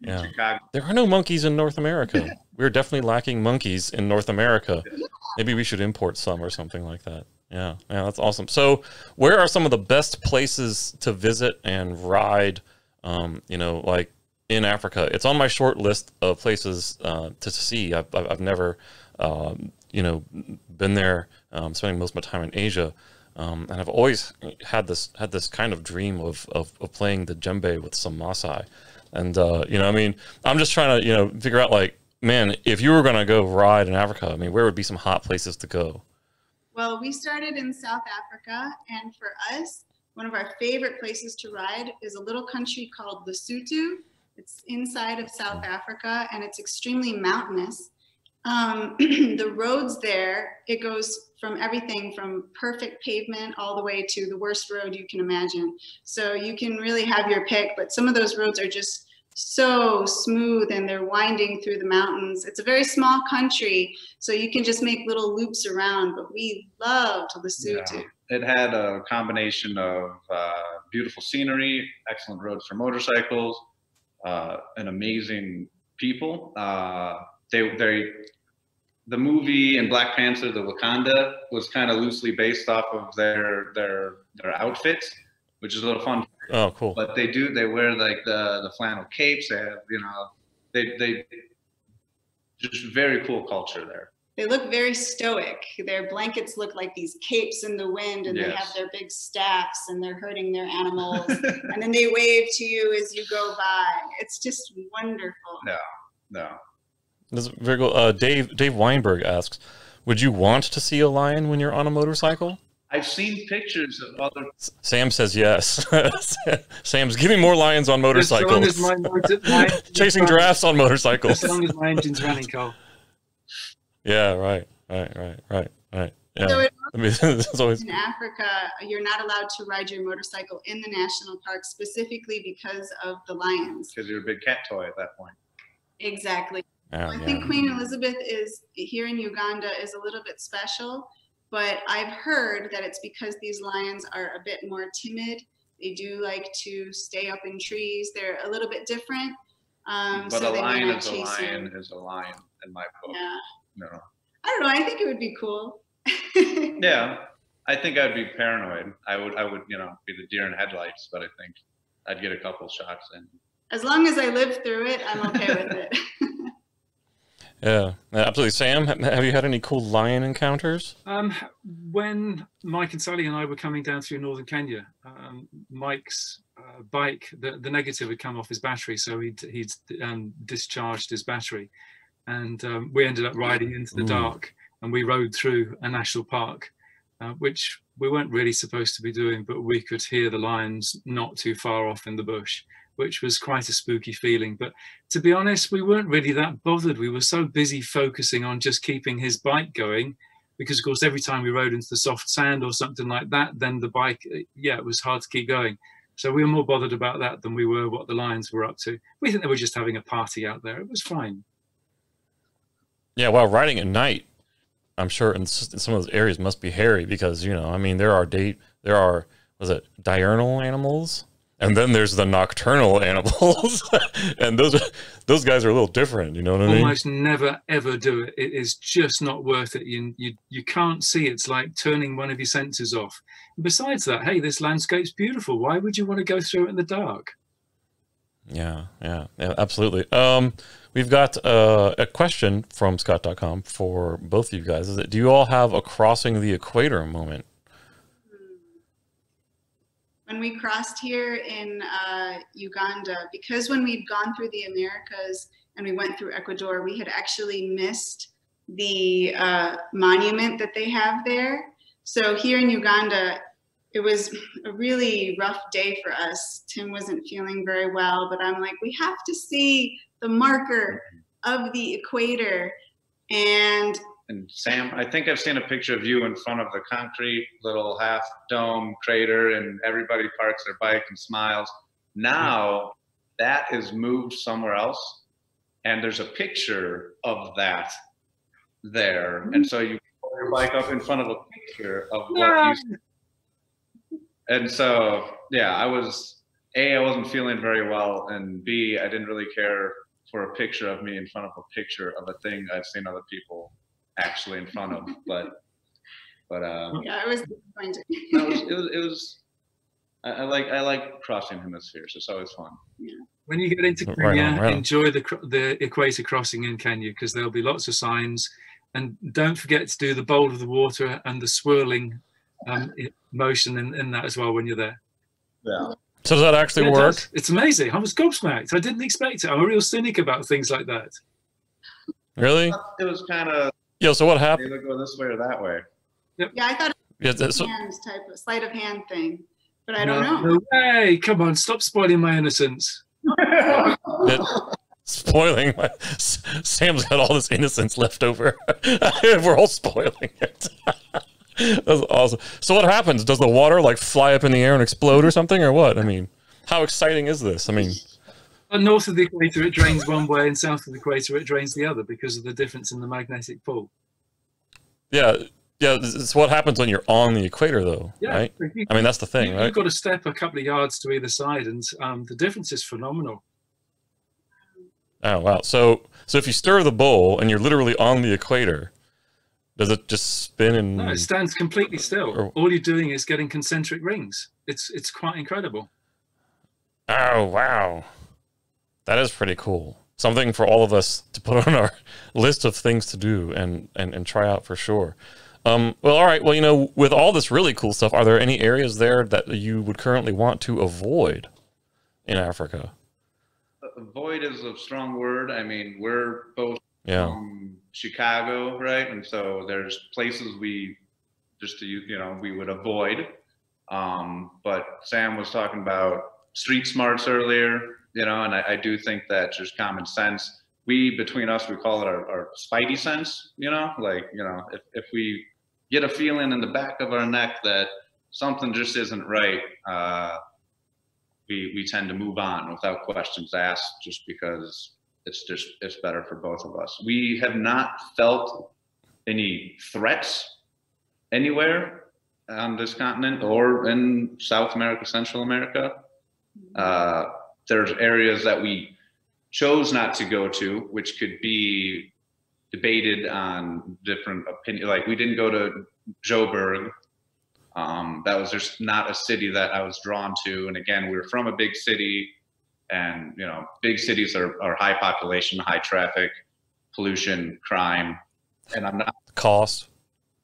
Yeah. There are no monkeys in North America. We're definitely lacking monkeys in North America. Maybe we should import some or something like that. Yeah, yeah, that's awesome. So, where are some of the best places to visit and ride? Um, you know, like in Africa, it's on my short list of places uh, to see. I've I've never, um, you know, been there. Um, spending most of my time in Asia. Um, and I've always had this had this kind of dream of, of, of playing the djembe with some Maasai. And, uh, you know, I mean, I'm just trying to, you know, figure out, like, man, if you were going to go ride in Africa, I mean, where would be some hot places to go? Well, we started in South Africa. And for us, one of our favorite places to ride is a little country called Lesotho. It's inside of South Africa, and it's extremely mountainous. Um, the roads there, it goes from everything from perfect pavement all the way to the worst road you can imagine. So you can really have your pick, but some of those roads are just so smooth and they're winding through the mountains. It's a very small country, so you can just make little loops around, but we loved Lesotho. Yeah. It had a combination of uh, beautiful scenery, excellent roads for motorcycles, uh, and amazing people. Uh, They, they, the movie in Black Panther, the Wakanda, was kind of loosely based off of their their their outfits, which is a little fun. Oh, cool! But they do they wear like the the flannel capes. They have, you know, they they just very cool culture there. They look very stoic. Their blankets look like these capes in the wind, and yes. they have their big staffs, and they're herding their animals. And then they wave to you as you go by. It's just wonderful. No, no. This is very cool. uh, Dave, Dave Weinberg asks, would you want to see a lion when you're on a motorcycle? I've seen pictures of other... Sam says yes. Sam's giving more lions on motorcycles. As long as my motor my Chasing giraffes on motorcycles. As long as my engine's running, Cole. Yeah, right, right, right, right, right. Yeah. So it, I mean, it's always... In Africa, you're not allowed to ride your motorcycle in the national park specifically because of the lions. Because you're a big cat toy at that point. Exactly. Yeah, so I yeah. think Queen Elizabeth is here in Uganda is a little bit special, but I've heard that it's because these lions are a bit more timid. They do like to stay up in trees. They're a little bit different. Um, but so a lion is a lion you. is a lion in my book. Yeah. No. I don't know. I think it would be cool. Yeah, I think I'd be paranoid. I would, I would, you know, be the deer in headlights, but I think I'd get a couple shots in. As long as I live through it, I'm okay with it. Yeah, absolutely. Sam, have you had any cool lion encounters? Um, when Mike and Sally and I were coming down through northern Kenya, um, Mike's uh, bike, the, the negative had come off his battery, so he'd, he'd um, discharged his battery. And um, we ended up riding into the Ooh. dark, and we rode through a national park, uh, which we weren't really supposed to be doing, but we could hear the lions not too far off in the bush, which was quite a spooky feeling. But to be honest, we weren't really that bothered. We were so busy focusing on just keeping his bike going, because of course, every time we rode into the soft sand or something like that, then the bike, yeah, it was hard to keep going. So we were more bothered about that than we were what the lions were up to. We think they were just having a party out there. It was fine. Yeah, while riding at night, I'm sure in some of those areas must be hairy because, you know, I mean, there are day, there are, was it diurnal animals? And then there's the nocturnal animals. And those, those guys are a little different, you know what I mean? Almost never, ever do it. It is just not worth it. You, you, you can't see. It's like turning one of your senses off. And besides that, hey, this landscape's beautiful. Why would you want to go through it in the dark? Yeah, yeah, yeah, absolutely. Um, we've got uh, a question from Scott dot com for both of you guys. Is that, do you all have a crossing the equator moment? When we crossed here in uh, Uganda, because when we'd gone through the Americas and we went through Ecuador, we had actually missed the uh, monument that they have there. So here in Uganda, it was a really rough day for us. Tim wasn't feeling very well, but I'm like, we have to see the marker of the equator. And and Sam, I think I've seen a picture of you in front of the concrete little half dome crater, and everybody parks their bike and smiles. Now that is moved somewhere else, and there's a picture of that there. And so you pull your bike up in front of a picture of what yeah. you see. And so, yeah, I was, A, I wasn't feeling very well, and B, I didn't really care for a picture of me in front of a picture of a thing I've seen other people actually in front of, but, but, um, yeah, it was disappointing. No, it was, it was, it was I, I like, I like crossing hemispheres. It's always fun. Yeah. When you get into Kenya, right on, right on. enjoy the, the equator crossing in Kenya, because there'll be lots of signs, and don't forget to do the bowl of the water and the swirling um motion in, in that as well when you're there. Yeah. So does that actually yeah, work? It it's amazing. I was gobsmacked. I didn't expect it. I'm a real cynic about things like that. Really? It was kind of yeah. So what happened? Either go this way or that way. Yep. Yeah, I thought it was yeah, so hands type of sleight of hand thing, but I don't no, know. No way! Come on, stop spoiling my innocence. Spoiling my Sam's got all this innocence left over. We're all spoiling it. That's awesome. So what happens? Does the water like fly up in the air and explode or something, or what? I mean, how exciting is this? I mean, north of the equator it drains one way, and south of the equator it drains the other because of the difference in the magnetic pole. Yeah, yeah. It's what happens when you're on the equator, though, yeah. right? You, I mean, that's the thing, you, right? You've got to step a couple of yards to either side, and um, the difference is phenomenal. Oh wow! So, so if you stir the bowl and you're literally on the equator. Does it just spin and... No, it stands completely still. Or, all you're doing is getting concentric rings. It's it's quite incredible. Oh, wow. That is pretty cool. something for all of us to put on our list of things to do and, and, and try out for sure. Um, well, all right. Well, you know, with all this really cool stuff, are there any areas there that you would currently want to avoid in Africa? Avoid is a strong word. I mean, we're both yeah. from Chicago, right? And so there's places we just to, you know, we would avoid. Um, but Sam was talking about street smarts earlier, you know, and I, I do think that there's common sense. We, between us, we call it our, our spidey sense, you know, like, you know, if, if we get a feeling in the back of our neck that something just isn't right, uh, we, we tend to move on without questions asked, just because it's just, it's better for both of us. We have not felt any threats anywhere on this continent or in South America, Central America. Uh, there's areas that we chose not to go to, which could be debated on different opinion. Like we didn't go to Joburg. Um, that was just not a city that I was drawn to. And again, we were from a big city, and, you know, big cities are, are high population, high traffic, pollution, crime. And I'm not cost.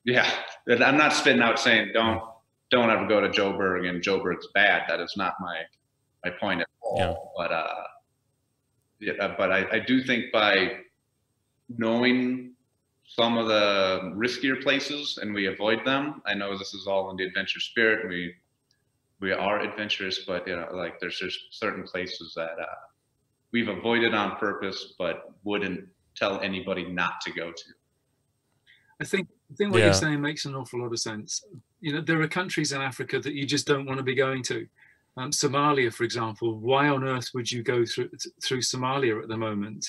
Yeah. And I'm not spitting out saying, don't, don't ever go to Joburg and Joburg's bad. That is not my, my point at all. Yeah. But, uh, yeah, but I, I do think by knowing some of the riskier places and we avoid them. I know this is all in the adventure spirit. We we are adventurous, but you know, like there's just certain places that uh, we've avoided on purpose, but wouldn't tell anybody not to go to. I think I think what yeah. you're saying makes an awful lot of sense. You know, there are countries in Africa that you just don't want to be going to. Um, Somalia, for example. Why on earth would you go through through Somalia at the moment?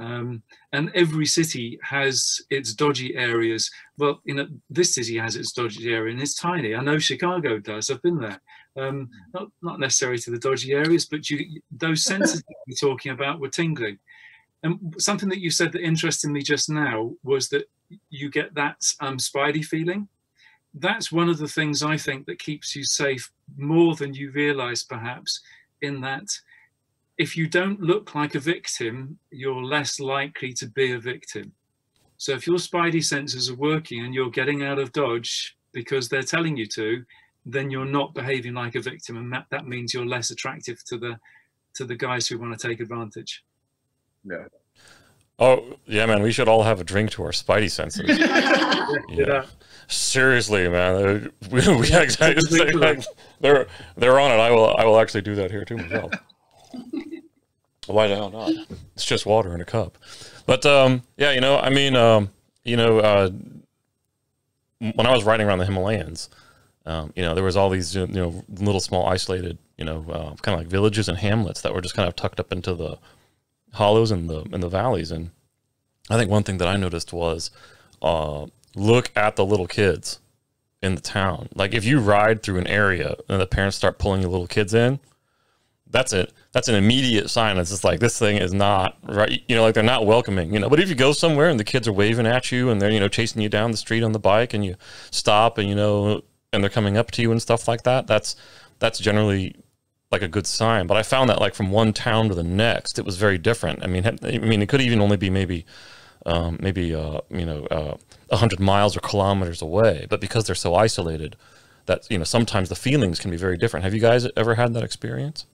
Um, and every city has its dodgy areas. Well, you know, this city has its dodgy area and it's tiny. I know Chicago does. I've been there. Um, not, not necessarily to the dodgy areas, but you, those senses that you're talking about were tingling. And something that you said that interested me just now was that you get that um, spidey feeling. That's one of the things I think that keeps you safe more than you realize, perhaps, in that if you don't look like a victim, you're less likely to be a victim. So if your spidey senses are working and you're getting out of dodge because they're telling you to, then you're not behaving like a victim, and that, that means you're less attractive to the to the guys who want to take advantage. Yeah. Oh, yeah, man, we should all have a drink to our spidey senses. yeah. Yeah. Seriously, man. We, we yeah, exactly, exactly. They're, they're on it. I will, I will actually do that here too myself. Why the hell not? It's just water in a cup. But um, yeah, you know, I mean, um, you know, uh, when I was riding around the Himalayas, um, you know, there was all these, you know, little small isolated, you know, uh, kind of like villages and hamlets that were just kind of tucked up into the hollows and the in the valleys. And I think one thing that I noticed was uh, look at the little kids in the town. Like if you ride through an area and the parents start pulling your little kids in, that's it. That's an immediate sign. It's just like, this thing is not right. You know, like they're not welcoming, you know, but if you go somewhere and the kids are waving at you and they're, you know, chasing you down the street on the bike and you stop and, you know, and they're coming up to you and stuff like that, that's, that's generally like a good sign. But I found that like from one town to the next, it was very different. I mean, I mean, it could even only be maybe, um, maybe, uh, you know, uh, a hundred miles or kilometers away, but because they're so isolated that, you know, sometimes the feelings can be very different. Have you guys ever had that experience?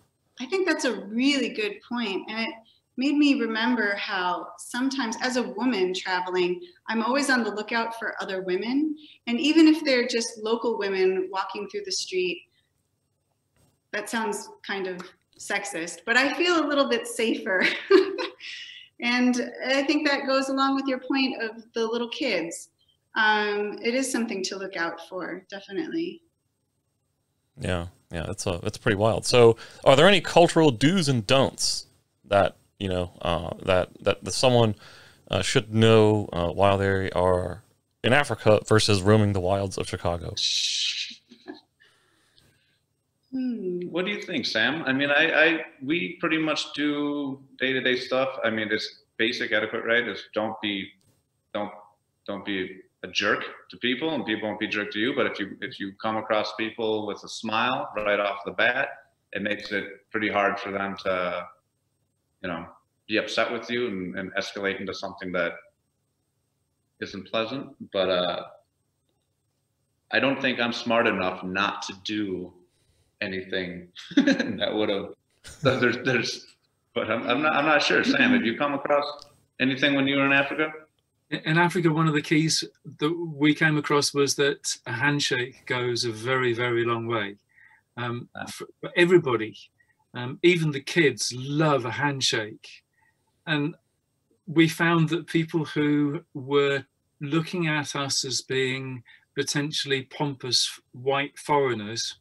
I think that's a really good point. And it made me remember how sometimes as a woman traveling, I'm always on the lookout for other women. And even if they're just local women walking through the street, that sounds kind of sexist, but I feel a little bit safer. And I think that goes along with your point of the little kids. Um, it is something to look out for, definitely. Yeah. Yeah, that's a, that's pretty wild. So, are there any cultural do's and don'ts that you know uh, that that that someone uh, should know uh, while they are in Africa versus roaming the wilds of Chicago? Hmm. What do you think, Sam? I mean, I, I we pretty much do day-to-day stuff. I mean, it's basic etiquette, right? It's don't be don't don't be. a jerk to people, and people won't be jerk to you. But if you if you come across people with a smile right off the bat, it makes it pretty hard for them to, you know, be upset with you and, and escalate into something that isn't pleasant. But uh, I don't think I'm smart enough not to do anything that would have. So there's, there's, but I'm, I'm not. I'm not sure. Sam, have you come across anything when you were in Africa? In Africa, one of the keys that we came across was that a handshake goes a very, very long way. Um, for everybody, um, even the kids, love a handshake. And we found that people who were looking at us as being potentially pompous white foreigners,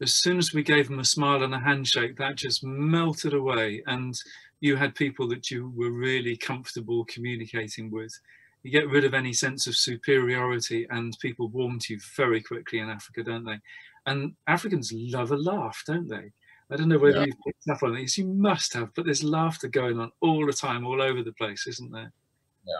as soon as we gave them a smile and a handshake, that just melted away, and you had people that you were really comfortable communicating with. You get rid of any sense of superiority, and people warm to you very quickly in Africa, don't they? And Africans love a laugh, don't they? I don't know whether yeah. you've picked up on these, you must have, but there's laughter going on all the time, all over the place, isn't there? Yeah.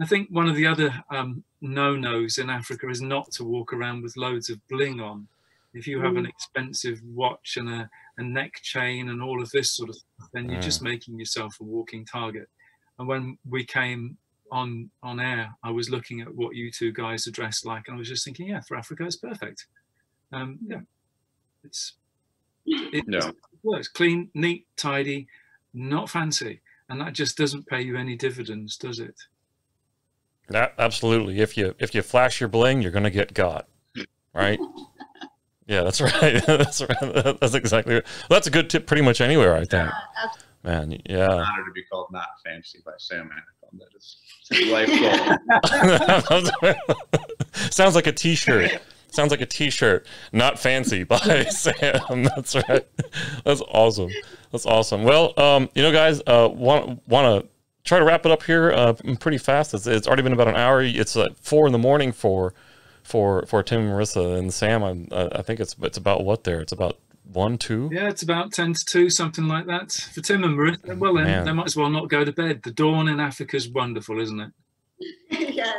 I think one of the other um, no-nos in Africa is not to walk around with loads of bling on. If you have an expensive watch and a, a neck chain and all of this sort of stuff, then you're mm. just making yourself a walking target. And when we came on on air, I was looking at what you two guys are dressed like, and I was just thinking, yeah, for Africa, it's perfect. Um, yeah, it's it, no. it works. Clean, neat, tidy, not fancy, and that just doesn't pay you any dividends, does it? That, absolutely. If you if you flash your bling, you're going to get got, right? Yeah, that's right. That's right. That's exactly right. Well, that's a good tip pretty much anywhere, I think. Man, yeah. It's an honor to be called Not Fancy by Sam Manicom. That is life goal. Sounds like a t-shirt. Sounds like a t-shirt. Not Fancy by Sam. That's right. That's awesome. That's awesome. Well, um, you know, guys, uh, want want to try to wrap it up here uh, pretty fast. It's, it's already been about an hour. It's like four in the morning for... For for Tim, Marissa, and Sam, I'm, I think it's it's about what there? It's about one, two? Yeah, it's about ten to two, something like that. For Tim and Marissa, well, then Man. they might as well not go to bed. The dawn in Africa is wonderful, isn't it? Yes.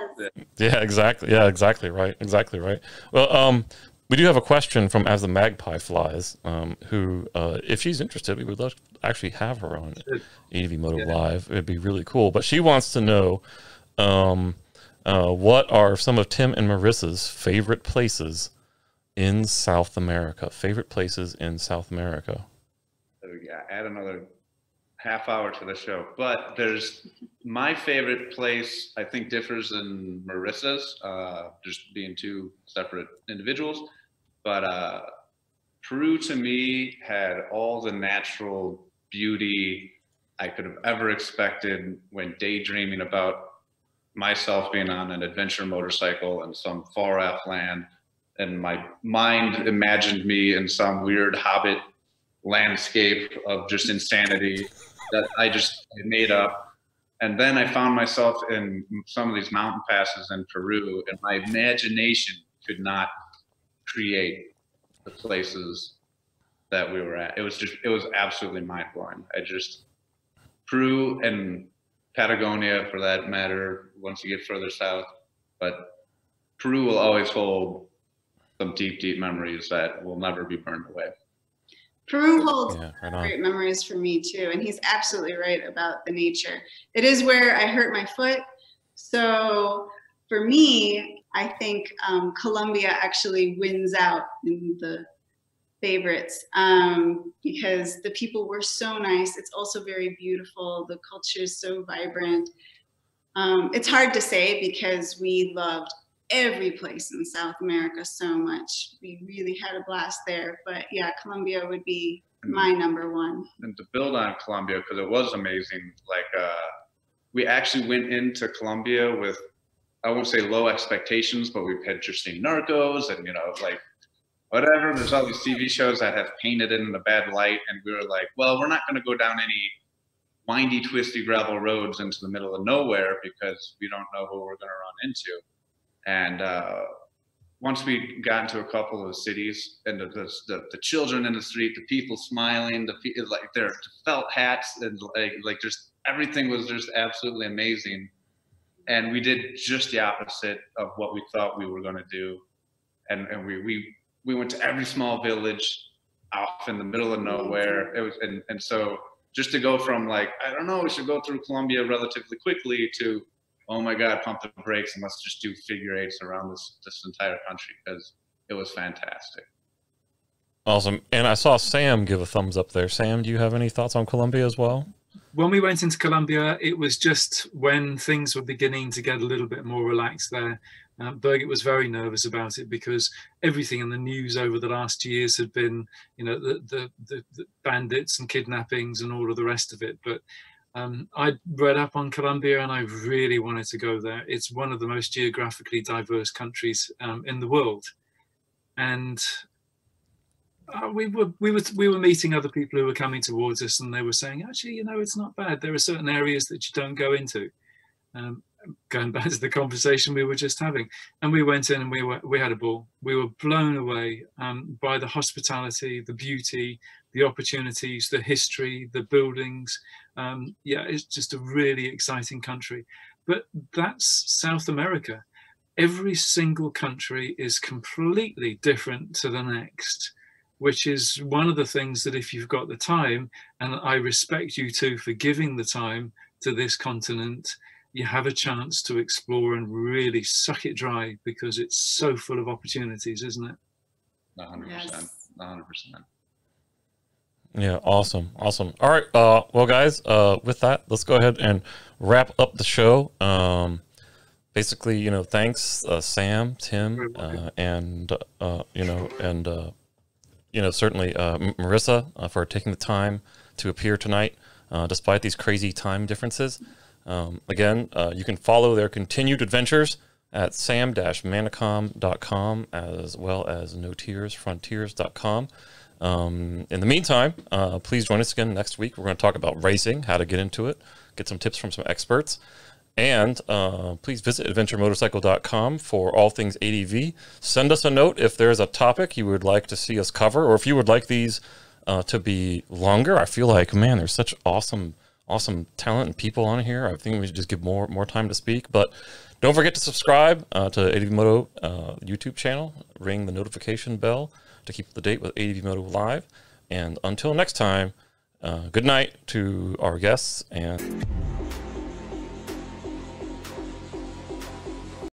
Yeah, exactly. Yeah, exactly right. Exactly right. Well, um, we do have a question from As the Magpie Flies, um, who, uh, if she's interested, we would love to actually have her on A D V Moto yeah. Live. It'd be really cool. But she wants to know... Um, Uh, what are some of Tim and Marissa's favorite places in South America? Favorite places in South America. So yeah, add another half hour to the show. But there's my favorite place, I think, differs in Marissa's, uh, just being two separate individuals. But uh, Peru, to me, had all the natural beauty I could have ever expected when daydreaming about myself being on an adventure motorcycle in some far off land, and my mind imagined me in some weird hobbit landscape of just insanity that I just made up. And then I found myself in some of these mountain passes in Peru, and my imagination could not create the places that we were at. It was just, it was absolutely mind blowing. I just, Peru and Patagonia, for that matter, once you get further south, but Peru will always hold some deep, deep memories that will never be burned away. Peru holds yeah, right great memories for me too, and he's absolutely right about the nature. It is where I hurt my foot, so for me, I think um, Colombia actually wins out in the favorites um, because the people were so nice. It's also very beautiful. The culture is so vibrant. Um, it's hard to say because we loved every place in South America so much. We really had a blast there, but yeah, Colombia would be my number one. And to build on Colombia, because it was amazing, like uh, we actually went into Colombia with, I won't say low expectations, but we've had just seen Narcos and, you know, like, whatever, there's all these T V shows that have painted it in a bad light, and we were like, well, we're not going to go down any windy, twisty gravel roads into the middle of nowhere because we don't know who we're going to run into. And uh, once we got into a couple of cities, and the, the, the children in the street, the people smiling, the like their felt hats, and like, like just everything was just absolutely amazing. And we did just the opposite of what we thought we were going to do, and and we we. We went to every small village off in the middle of nowhere. It was, and, and so just to go from like, I don't know, we should go through Colombia relatively quickly to, oh my God, pump the brakes and let's just do figure eights around this, this entire country, because it was fantastic. Awesome. And I saw Sam give a thumbs up there. Sam, do you have any thoughts on Colombia as well? When we went into Colombia, it was just when things were beginning to get a little bit more relaxed there. Uh, Birgit was very nervous about it because everything in the news over the last years had been, you know, the, the, the, the bandits and kidnappings and all of the rest of it. But um, I read up on Colombia and I really wanted to go there. It's one of the most geographically diverse countries um, in the world. And Uh, we were we were we were meeting other people who were coming towards us, and they were saying, actually, you know, it's not bad. There are certain areas that you don't go into. Um, going back to the conversation we were just having, and we went in and we were we had a ball. We were blown away um, by the hospitality, the beauty, the opportunities, the history, the buildings. Um, yeah, it's just a really exciting country. But that's South America. Every single country is completely different to the next, which is one of the things that if you've got the time, and I respect you too for giving the time to this continent, you have a chance to explore and really suck it dry, because it's so full of opportunities, isn't it? one hundred percent, yes. one hundred percent. Yeah, awesome, awesome. All right, uh, well guys, uh, with that, let's go ahead and wrap up the show. Um, basically, you know, thanks uh, Sam, Tim, uh, and, uh, you know, and, uh, you know, certainly uh, Marissa uh, for taking the time to appear tonight, uh, despite these crazy time differences. Um, again, uh, you can follow their continued adventures at sam dash manicom dot com as well as no tiers frontiers dot com. Um, in the meantime, uh, please join us again next week. We're going to talk about racing, how to get into it, get some tips from some experts. And uh, please visit adventure motorcycle dot com for all things A D V. Send us a note if there's a topic you would like to see us cover, or if you would like these uh, to be longer. I feel like, man, there's such awesome, awesome talent and people on here. I think we should just give more, more time to speak. But don't forget to subscribe uh, to A D V Moto uh, YouTube channel. Ring the notification bell to keep up to date with A D V Moto Live. And until next time, uh, good night to our guests. And